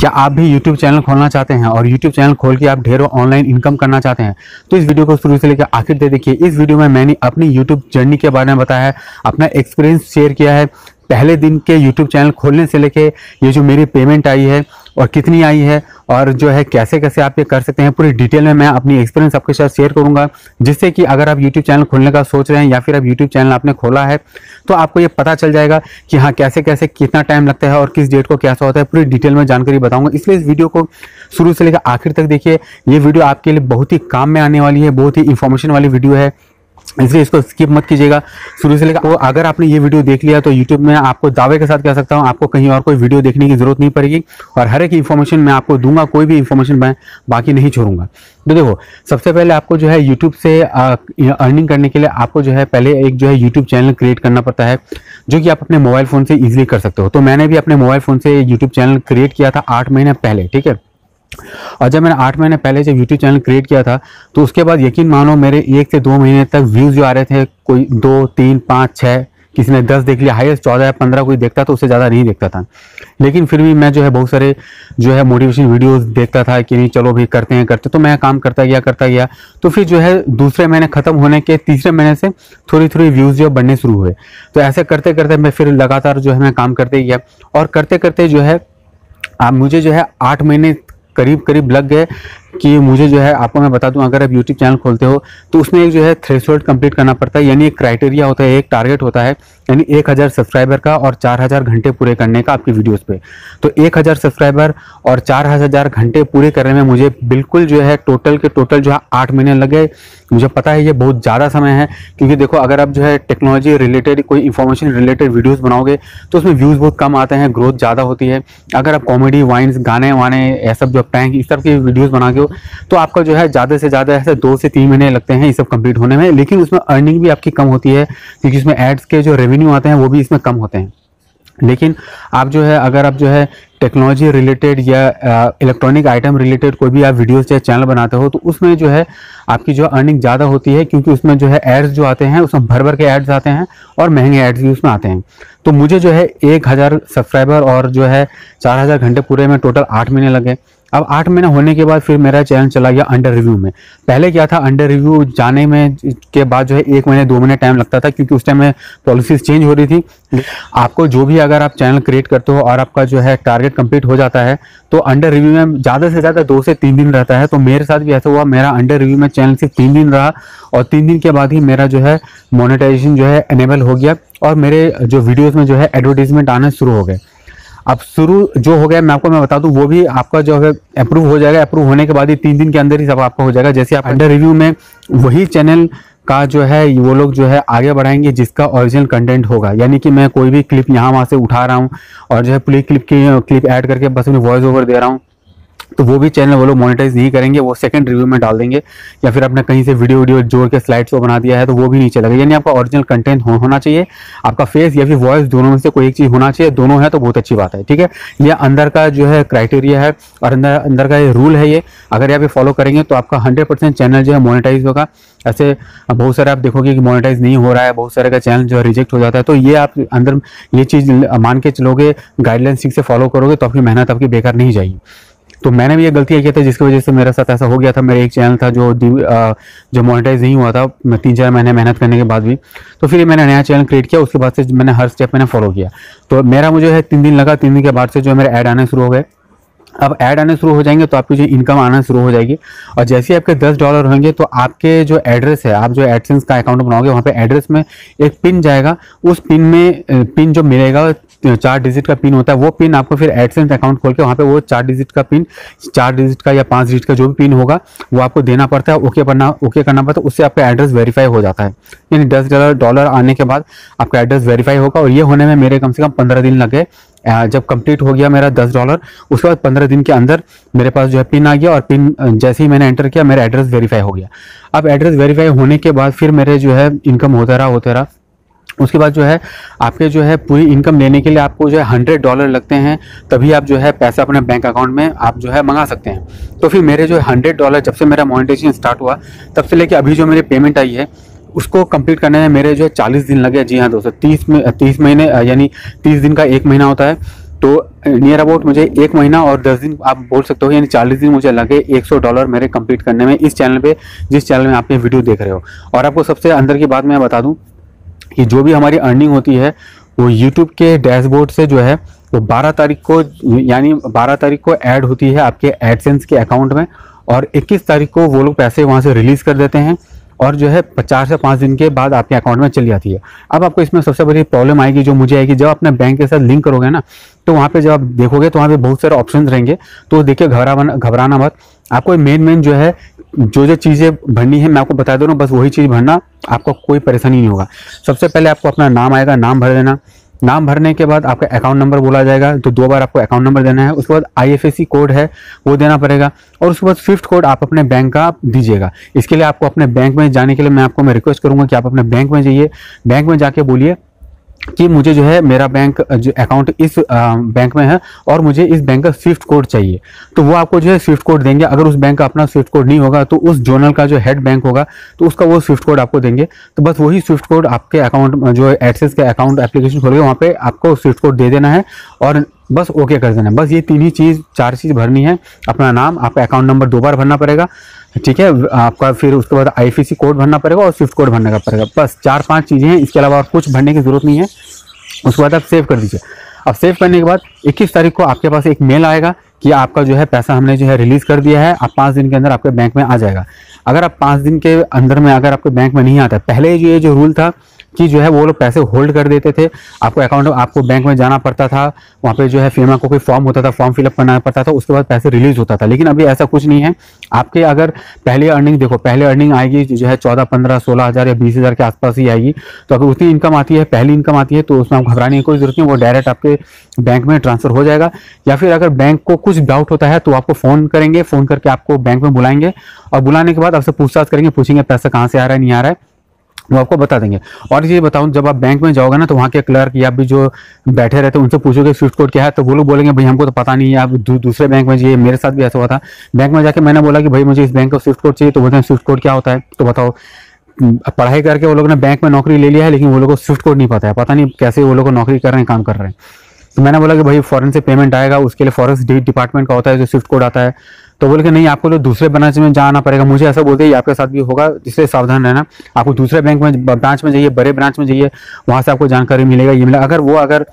क्या आप भी YouTube चैनल खोलना चाहते हैं और YouTube चैनल खोल के आप ढेरों ऑनलाइन इनकम करना चाहते हैं तो इस वीडियो को शुरू से लेकर आखिर तक देखिए। इस वीडियो में मैंने अपनी YouTube जर्नी के बारे में बताया है, अपना एक्सपीरियंस शेयर किया है, पहले दिन के YouTube चैनल खोलने से लेके ये जो मेरी पेमेंट आई है और कितनी आई है और जो है कैसे कैसे आप ये कर सकते हैं, पूरी डिटेल में मैं अपनी एक्सपीरियंस आपके साथ शेयर करूंगा, जिससे कि अगर आप YouTube चैनल खोलने का सोच रहे हैं या फिर आप YouTube चैनल आपने खोला है तो आपको ये पता चल जाएगा कि हाँ कैसे कैसे कितना टाइम लगता है और किस डेट को कैसा होता है, पूरी डिटेल में जानकारी बताऊँगा। इसलिए इस वीडियो को शुरू से लेकर आखिर तक देखिए। ये वीडियो आपके लिए बहुत ही काम में आने वाली है, बहुत ही इंफॉर्मेशन वाली वीडियो है, इसलिए इसको स्किप मत कीजिएगा शुरू से लेकर। तो अगर आपने ये वीडियो देख लिया तो YouTube में आपको दावे के साथ कह सकता हूँ आपको कहीं और कोई वीडियो देखने की जरूरत नहीं पड़ेगी और हर एक इन्फॉर्मेशन मैं आपको दूंगा, कोई भी इन्फॉर्मेशन मैं बाकी नहीं छोड़ूंगा। तो देखो, सबसे पहले आपको जो है YouTube से अर्निंग करने के लिए आपको जो है पहले एक जो है YouTube चैनल क्रिएट करना पड़ता है, जो कि आप अपने मोबाइल फ़ोन से ईजिली कर सकते हो। तो मैंने भी अपने मोबाइल फ़ोन से YouTube चैनल क्रिएट किया था 8 महीने पहले, ठीक है। और जब मैंने 8 महीने पहले जब YouTube चैनल क्रिएट किया था तो उसके बाद यकीन मानो मेरे 1 से 2 महीने तक व्यूज़ जो आ रहे थे कोई 2, 3, 5, 6, किसी ने 10 देख लिया, हाईएस्ट 14 या 15 कोई देखता तो उससे ज़्यादा नहीं देखता था। लेकिन फिर भी मैं जो है बहुत सारे जो है मोटिवेशन वीडियोस देखता था कि नहीं चलो भाई करते हैं करते, तो मैं काम करता गया। तो फिर जो है दूसरे महीने ख़त्म होने के तीसरे महीने से थोड़ी व्यूज़ जो बढ़ने शुरू हुए। तो ऐसे करते करते मैं फिर लगातार जो है मैं काम करते गया और करते करते जो है आप मुझे जो है 8 महीने करीब लग गए कि मुझे जो है, आपको मैं बता दूं, अगर आप YouTube चैनल खोलते हो तो उसमें एक जो है थ्रेशोल्ड कंप्लीट करना पड़ता है, यानी एक क्राइटेरिया होता है, एक टारगेट होता है, यानी 1000 सब्सक्राइबर का और 4000 घंटे पूरे करने का आपकी वीडियोस पे। तो 1000 सब्सक्राइबर और 4000 घंटे पूरे करने में मुझे बिल्कुल जो है टोटल जो है 8 महीने लग गए। मुझे पता है ये बहुत ज़्यादा समय है, क्योंकि देखो अगर आप जो है टेक्नोलॉजी रिलेटेड कोई इंफॉर्मेशन रिलेटेड वीडियोज़ बनाओगे तो उसमें व्यूज़ बहुत कम आते हैं, ग्रोथ ज़्यादा होती है। अगर आप कॉमेडी वाइन्स गाने वाने ये सब जो टैंक इस तरह की वीडियोज़ बना के तो आपका जो है ज़्यादा से ज़्यादा ऐसे 2 से 3 महीने लगते हैं ये सब कंप्लीट होने में। लेकिन उसमें अर्निंग भी आपकी कम होती है, क्योंकि इसमें एड्स के जो रेवेन्यू आते हैं वो भी इसमें कम होते हैं। लेकिन आप जो है अगर आप जो है टेक्नोलॉजी रिलेटेड या इलेक्ट्रॉनिक आइटम रिलेटेड कोई भी आप वीडियोस या चैनल बनाते हो तो उसमें जो है आपकी जो अर्निंग ज़्यादा होती है, क्योंकि उसमें जो है एड्स जो आते हैं उसमें भर के एड्स आते हैं और महंगे एड्स भी उसमें आते हैं। तो मुझे जो है 1000 सब्सक्राइबर और जो है 4000 घंटे पूरे में टोटल 8 महीने लगे। अब 8 महीने होने के बाद फिर मेरा चैनल चला गया अंडर रिव्यू में। पहले क्या था, अंडर रिव्यू जाने में के बाद जो है 1 महीने 2 महीने टाइम लगता था, क्योंकि उस टाइम में पॉलिसीज चेंज हो रही थी। आपको जो भी अगर आप चैनल क्रिएट करते हो और आपका जो है टारगेट कंप्लीट हो जाता है तो अंडर रिव्यू में ज़्यादा से ज़्यादा 2 से 3 दिन रहता है। तो मेरे साथ भी ऐसा हुआ, मेरा अंडर रिव्यू में चैनल सिर्फ 3 दिन रहा और 3 दिन के बाद ही मेरा जो है मोनेटाइजेशन जो है इनेबल हो गया और मेरे जो वीडियोज़ में जो है एडवर्टीजमेंट आना शुरू हो गए। अब शुरू जो हो गया मैं बता दूं वो भी आपका जो है अप्रूव हो जाएगा, अप्रूव होने के बाद ही 3 दिन के अंदर ही सब आपका हो जाएगा। जैसे आप अंडर रिव्यू में वही चैनल का जो है वो लोग जो है आगे बढ़ाएंगे जिसका ओरिजिनल कंटेंट होगा, यानी कि मैं कोई भी क्लिप यहाँ वहाँ से उठा रहा हूँ और जो है प्ले क्लिप ऐड करके बस उन्हें वॉइस ओवर दे रहा हूँ तो वो भी चैनल वो लोग मोनेटाइज नहीं करेंगे, वो सेकंड रिव्यू में डाल देंगे। या फिर आपने कहीं से वीडियो जोड़ के स्लाइड्स को बना दिया है तो वो भी नहीं चलेगा। यानी आपका ओरिजिनल कंटेंट होना चाहिए, आपका फेस या फिर वॉइस दोनों में से कोई एक चीज़ होना चाहिए, दोनों है तो बहुत अच्छी बात है, ठीक है। ये अंदर का जो है क्राइटेरिया है और अंदर का ये रूल है, ये अगर आप ये फॉलो करेंगे तो आपका 100% चैनल जो है मोनेटाइज होगा। ऐसे बहुत सारे आप देखोगे कि मोनेटाइज नहीं हो रहा है, बहुत सारे का चैनल जो है रिजेक्ट हो जाता है। तो ये आप अंदर ये चीज़ मान के चलोगे, गाइडलाइन ठीक से फॉलो करोगे तो आपकी मेहनत आपकी बेकार नहीं जाएगी। तो मैंने भी ये गलती की थी जिसकी वजह से मेरे साथ ऐसा हो गया था। मेरा एक चैनल था जो मोनेटाइज नहीं हुआ था, मैं 3-4 महीने मेहनत करने के बाद भी। तो फिर मैंने नया चैनल क्रिएट किया, उसके बाद से मैंने हर स्टेप मैंने फॉलो किया। तो मेरा मुझे है 3 दिन लगा, 3 दिन के बाद से जो मेरे ऐड आने शुरू हो गए। अब ऐड आने शुरू हो जाएंगे तो आपकी जो इनकम आना शुरू हो जाएगी और जैसे ही आपके $10 होंगे तो आपके जो एड्रेस है, आप जो एडसेंस का अकाउंट बनाओगे वहाँ पे एड्रेस में एक पिन जाएगा, उस पिन में पिन जो मिलेगा 4 डिजिट का पिन होता है, वो पिन आपको फिर एडसेंस अकाउंट खोल के वहाँ पे वो 4 डिजिट का पिन, 4 डिजिट का या 5 डिजिट का जो भी पिन होगा वो आपको देना पड़ता है, ओके करना पड़ता है। उससे आपका एड्रेस वेरीफाई हो जाता है, यानी $10 आने के बाद आपका एड्रेस वेरीफाई होगा। और ये होने में मेरे कम से कम 15 दिन लगे। जब कंप्लीट हो गया मेरा $10, उसके बाद 15 दिन के अंदर मेरे पास जो है पिन आ गया और पिन जैसे ही मैंने एंटर किया मेरा एड्रेस वेरीफाई हो गया। अब एड्रेस वेरीफाई होने के बाद फिर मेरे जो है इनकम होता रहा। उसके बाद जो है आपके जो है पूरी इनकम लेने के लिए आपको जो है $100 लगते हैं, तभी आप जो है पैसा अपने बैंक अकाउंट में आप जो है मंगा सकते हैं। तो फिर मेरे जो है $100 जब से मेरा मोनेटाइजेशन स्टार्ट हुआ तब से लेकर अभी जो मेरी पेमेंट आई है उसको कंप्लीट करने में मेरे जो है 40 दिन लगे। जी हाँ दोस्तों, 30 महीने यानी 30 दिन का 1 महीना होता है। तो नियर अबाउट मुझे 1 महीना और 10 दिन आप बोल सकते हो, यानी 40 दिन मुझे लगे $100 मेरे कंप्लीट करने में इस चैनल पे, जिस चैनल में आप ये वीडियो देख रहे हो। और आपको सबसे अंदर की बात मैं बता दूं कि जो भी हमारी अर्निंग होती है वो यूट्यूब के डैशबोर्ड से जो है वो 12 तारीख को, यानी 12 तारीख को ऐड होती है आपके एडसेंस के अकाउंट में, और 21 तारीख को वो लोग पैसे वहाँ से रिलीज़ कर देते हैं और जो है 4 से 5 दिन के बाद आपके अकाउंट में चली जाती है। अब आपको इसमें सबसे बड़ी प्रॉब्लम आएगी जो मुझे आएगी, जब अपने बैंक के साथ लिंक करोगे ना तो वहाँ पे जब आप देखोगे तो वहाँ पे बहुत सारे ऑप्शंस रहेंगे, तो देखिए घबराना मत। आपको मेन जो है जो चीज़ें भरनी है मैं आपको बता दे रहा हूँ, बस वही चीज़ भरना, आपको कोई परेशानी नहीं होगा। सबसे पहले आपको अपना नाम आएगा, नाम भर देना। नाम भरने के बाद आपका अकाउंट नंबर बोला जाएगा, तो 2 बार आपको अकाउंट नंबर देना है। उसके बाद IFSC कोड है वो देना पड़ेगा, और उसके बाद स्विफ्ट कोड आप अपने बैंक का दीजिएगा। इसके लिए आपको अपने बैंक में जाने के लिए मैं रिक्वेस्ट करूंगा कि आप अपने बैंक में जाइए, बैंक में जाके बोलिए कि मुझे जो है मेरा बैंक जो अकाउंट इस बैंक में है और मुझे इस बैंक का स्विफ्ट कोड चाहिए, तो वो आपको जो है स्विफ्ट कोड देंगे। अगर उस बैंक का अपना स्विफ्ट कोड नहीं होगा तो उस जोनल का जो हेड बैंक होगा तो उसका वो स्विफ्ट कोड आपको देंगे, तो बस वही स्विफ्ट कोड आपके अकाउंट जो एडसेंस के अकाउंट एप्लीकेशन खोलिए, वहाँ पे आपको स्विफ्ट कोड दे देना है और बस ओके कर देना है। बस ये 4 चीज़ भरनी है, अपना नाम, आपका अकाउंट नंबर 2 बार भरना पड़ेगा, ठीक है आपका, फिर उसके बाद IFSC कोड भरना पड़ेगा और स्विफ्ट कोड भरना पड़ेगा। बस 4-5 चीज़ें हैं, इसके अलावा और कुछ भरने की ज़रूरत नहीं है। उसके बाद आप सेव कर दीजिए। अब सेव करने के बाद 21 तारीख को आपके पास एक मेल आएगा कि आपका जो है पैसा हमने जो है रिलीज़ कर दिया है, आप 5 दिन के अंदर आपके बैंक में आ जाएगा। अगर आप 5 दिन के अंदर में अगर आपके बैंक में नहीं आता, पहले जो ये जो रूल था कि जो है वो लोग पैसे होल्ड कर देते थे, आपको अकाउंट आपको बैंक में जाना पड़ता था, वहाँ पे जो है फेमा को कोई फॉर्म होता था, फॉर्म फिलअप करना पड़ता था, उसके बाद पैसे रिलीज होता था। लेकिन अभी ऐसा कुछ नहीं है। आपके अगर पहले अर्निंग देखो, पहले अर्निंग आएगी जो है 14, 15, 16 हज़ार या 20 हज़ार के आसपास ही आएगी, तो अगर उतनी इनकम आती है, पहली इनकम आती है, तो उसमें आप घबराने की कोई जरूरत नहीं, वो डायरेक्ट आपके बैंक में ट्रांसफर हो जाएगा। या फिर अगर बैंक को कुछ डाउट होता है तो आपको फ़ोन करेंगे, फ़ोन करके आपको बैंक में बुलाएंगे और बुलाने के बाद आपसे पूछताछ करेंगे, पूछेंगे पैसा कहाँ से आ रहा है, नहीं आ रहा है, वो आपको बता देंगे। और ये बताऊं, जब आप बैंक में जाओगे ना तो वहाँ के क्लर्क या भी जो बैठे रहते हैं उनसे पूछोगे स्विफ्ट कोड क्या है, तो वो लोग बोलेंगे भाई हमको तो पता नहीं है, आप दूसरे बैंक में जाइए। मेरे साथ भी ऐसा हुआ था, बैंक में जाके मैंने बोला कि भाई मुझे इस बैंक का स्विफ्ट कोड चाहिए, तो बोलते हैं स्विफ्ट कोड क्या होता है, तो बताओ। पढ़ाई करके वो लोग ने बैंक में नौकरी ले लिया है, लेकिन वो लोग को स्विफ्ट कोड नहीं पता है, पता नहीं कैसे वो लोग नौकरी कर रहे हैं, काम कर रहे हैं। तो मैंने बोला कि भाई फॉरेन से पेमेंट आएगा, उसके लिए फॉरेन डिपार्टमेंट का होता है जो स्विफ्ट कोड आता है, तो बोल के नहीं आपको तो दूसरे ब्रांच में जाना पड़ेगा। मुझे ऐसा बोलते हैं, आपके साथ भी होगा, इसलिए सावधान रहना। आपको दूसरे बैंक में ब्रांच में जाइए, बड़े ब्रांच में जाइए, वहाँ से आपको जानकारी मिलेगा, ये मिलेगा। अगर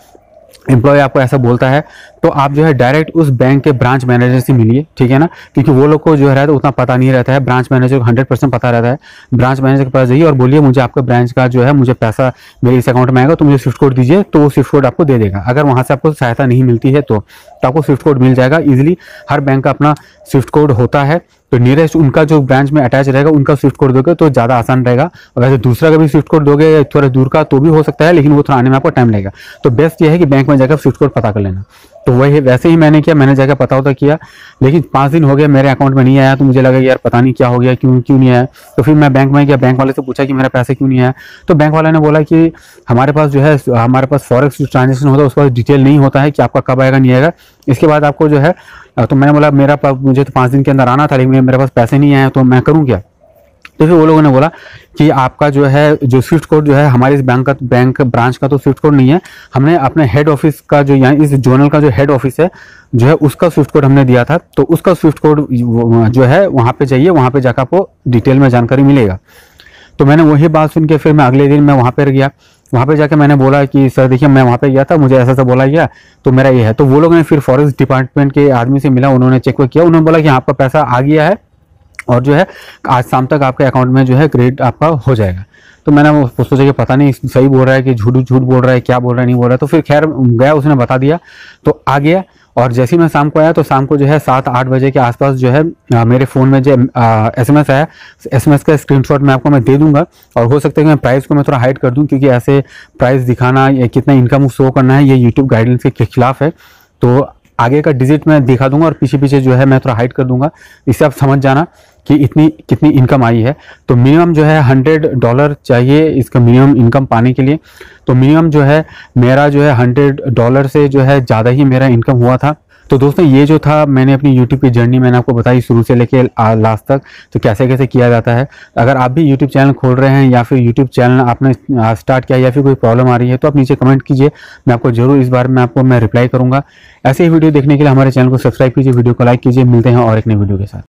एम्प्लॉय आपको ऐसा बोलता है तो आप जो है डायरेक्ट उस बैंक के ब्रांच मैनेजर से मिलिए, ठीक है ना, क्योंकि वो लोग को जो है उतना पता नहीं रहता है, ब्रांच मैनेजर को 100% पता रहता है। ब्रांच मैनेजर के पास जाइए और बोलिए मुझे आपके ब्रांच का जो है मुझे पैसा मेरे इस अकाउंट में आएगा, तो मुझे स्विफ्ट कोड दीजिए, तो वो स्विफ्ट कोड आपको दे देगा। अगर वहाँ से आपको सहायता नहीं मिलती है तो आपको स्विफ्ट कोड मिल जाएगा ईजिली। हर बैंक का अपना स्विफ्ट कोड होता है, तो नियरेस्ट उनका जो ब्रांच में अटैच रहेगा उनका स्विफ्ट कोड दोगे तो ज़्यादा आसान रहेगा। और वैसे दूसरा का भी स्विफ्ट कोड दोगे या थोड़ा दूर का तो भी हो सकता है, लेकिन वो थोड़ा आने में आपको टाइम लगेगा। तो बेस्ट ये है कि बैंक में जाकर स्विफ्ट कोड पता कर लेना। तो वही वैसे ही मैंने किया, मैंने जाकर पता होता किया, लेकिन 5 दिन हो गया मेरे अकाउंट में नहीं आया, तो मुझे लगा यार पता नहीं क्या हो गया, क्यों नहीं आया। तो फिर मैं बैंक में गया, बैंक वाले से पूछा कि मेरा पैसा क्यों नहीं आया, तो बैंक वाले ने बोला कि हमारे पास फॉरेक्स ट्रांजेक्शन होता है उसके पास डिटेल नहीं होता है कि आपका कब आएगा नहीं आएगा, इसके बाद आपको जो है। तो मैंने बोला मुझे तो 5 दिन के अंदर आना था, लेकिन मेरे पास पैसे नहीं आए, तो मैं करूँ क्या। तो फिर वो लोगों ने बोला कि आपका जो है जो स्विफ्ट कोड जो है हमारे इस बैंक ब्रांच का तो स्विफ्ट कोड नहीं है, हमने अपने हेड ऑफिस का जो यानी इस जोनल का जो हेड ऑफिस है जो है उसका स्विफ्ट कोड हमने दिया था, तो उसका स्विफ्ट कोड जो है वहाँ पे जाइए, वहाँ पे जाकर आपको डिटेल में जानकारी मिलेगा। तो मैंने वही बात सुन के फिर मैं अगले दिन मैं वहाँ पर गया, वहाँ पे जाके मैंने बोला कि सर देखिए मैं वहाँ पे गया था, मुझे ऐसा बोला गया, तो मेरा ये है। तो वो लोगों ने फिर फॉरेस्ट डिपार्टमेंट के आदमी से मिला, उन्होंने चेक किया, उन्होंने बोला कि आपका पैसा आ गया है और जो है आज शाम तक आपके अकाउंट में जो है क्रेडिट आपका हो जाएगा। तो मैंने वो सोचा कि पता नहीं सही बोल रहा है कि झूठ बोल रहा है, क्या बोल रहा है, नहीं बोल रहा है। तो फिर खैर गया, उसने बता दिया, तो आ गया। और जैसे ही मैं शाम को आया तो शाम को जो है 7-8 बजे के आसपास जो है मेरे फ़ोन में जो SMS आया, SMS का स्क्रीनशॉट मैं आपको दे दूंगा। और हो सकता है कि मैं प्राइस को मैं थोड़ा हाइड कर दूं, क्योंकि ऐसे प्राइस दिखाना या कितना इनकम शो करना है ये यूट्यूब गाइडलाइंस के खिलाफ है। तो आगे का डिजिट मैं दिखा दूंगा और पीछे जो है मैं थोड़ा हाइड कर दूंगा, इससे आप समझ जाना कि इतनी कितनी इनकम आई है। तो मिनिमम जो है $100 चाहिए इसका मिनिमम इनकम पाने के लिए। तो मिनिमम जो है मेरा जो है $100 से जो है ज़्यादा ही मेरा इनकम हुआ था। तो दोस्तों ये जो था मैंने अपनी यूट्यूब की जर्नी मैंने आपको बताई शुरू से लेके लास्ट तक, तो कैसे कैसे किया जाता है। अगर आप भी यूट्यूब चैनल खोल रहे हैं या फिर यूट्यूब चैनल आपने स्टार्ट किया या फिर कोई प्रॉब्लम आ रही है तो आप नीचे कमेंट कीजिए, मैं आपको जरूर इस बारे में आपको मैं रिप्लाई करूँगा। ऐसे ही वीडियो देखने के लिए हमारे चैनल को सब्सक्राइब कीजिए, वीडियो को लाइक कीजिए। मिलते हैं और एक नई वीडियो के साथ।